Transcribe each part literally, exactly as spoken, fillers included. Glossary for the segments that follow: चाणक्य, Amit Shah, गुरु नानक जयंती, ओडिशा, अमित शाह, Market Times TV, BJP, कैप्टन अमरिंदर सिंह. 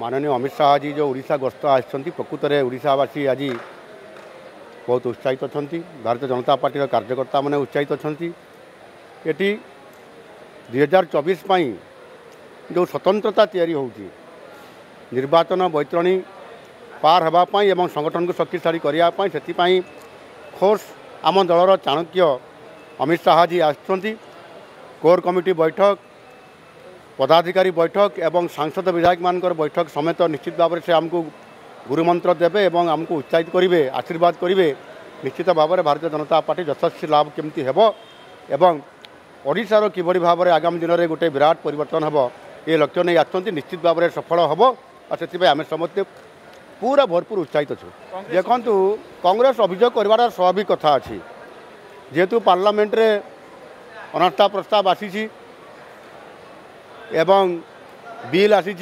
माननीय अमित शाह जी जो ओडिशा गस्त आछंती प्रकृतरे ओडिशावासी आज बहुत उत्साहित अछंती। भारतीय जनता पार्टी कार्यकर्ता मैंने उत्साहित अछंती। एटी दुई हजार चौबीस जो स्वतंत्रता तैयारी होउची निर्वाचन बैतरणी पार होगापाई और संगठन को शक्तिशाली करने से खोर्स आम दलर चाणक्य अमित शाह जी आछंती। कोर कमिटी बैठक पदाधिकारी बैठक एवं सांसद विधायक मान बैठक समेत निश्चित भाव से आमको गुरुमंत्र देवे एवं आमको उत्साहित करेंगे आशीर्वाद करेंगे। निश्चित भाव में भारतीय जनता पार्टी यशस्वी लाभ केमती हेब एवं ओडिशार किभली भाव में आगामी दिन में गोटे विराट परिवर्तन हेब ये लक्ष्य नहीं आछंती। निश्चित भाव में सफल हेब और से आम समस्ते पूरा भरपूर उत्साहित अच्छे। देखु कांग्रेस अभियोग कर स्वाभाविक कथा अच्छी जेहेतु पार्लामेंट्रे अनास्था प्रस्ताव आसी एवं बिल आसी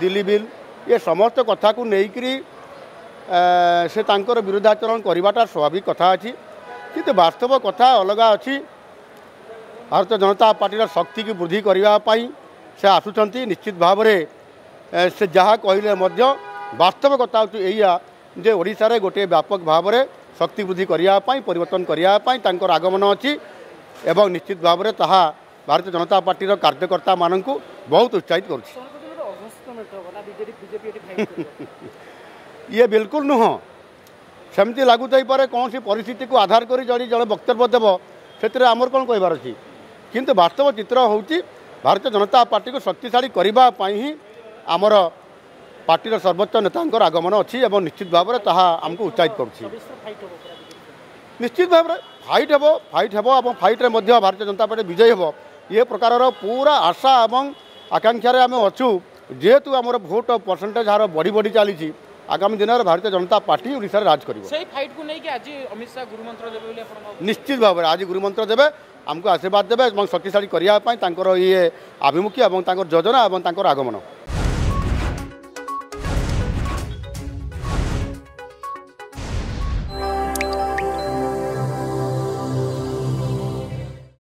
दिल्ली बिल ये समस्त कथा को लेकर से तांकर विरोधाचरण करवाटा स्वाभाविक कथा अच्छी किंतु वास्तव कथा अलग अच्छी। भारतीय जनता पार्टी शक्ति की वृद्धि करने से आसुंच निश्चित भाव में से जहाँ कहले वास्तव कथा या जे ओडिशा गोटे व्यापक भाव में शक्ति वृद्धि करने परिवर्तन करने आगमन अच्छी एवं निश्चित भाव में ताहा भारतीय जनता पार्टी कार्यकर्ता मान बहुत उत्साहित कर बिल्कुल नुह सेमती लगुत पारे कौन सी परिस्थिति को आधार कर जड़े वक्तव्य देव से आमर कौन कहबार अच्छी किंतु वास्तव चित्र हूँ भारतीय जनता पार्टी को शक्तिशाली करने ही आमर पार्टी सर्वोच्च नेता आगमन अच्छी और निश्चित भाव में ताहा आमको उत्साहित कर निश्चित भाव में फाइट हेब फाइट हेब और फाइट्रे भारतीय जनता पार्टी विजयी हेब ये प्रकार पूरा आशा एवं आकांक्षार आम अच्छू जेहेतु आमर भोट परसेंटेज हार बढ़ी बढ़ी चली आगामी दिन में भारतीय जनता पार्टी ओडिशा राज कर अमित शाह गुरुमंत्र निश्चित भाव में आज गुरुमंत्र देवे आमको आशीर्वाद देवे शक्तिशाली करने ये आभिमुख्य और योजना और आगमन।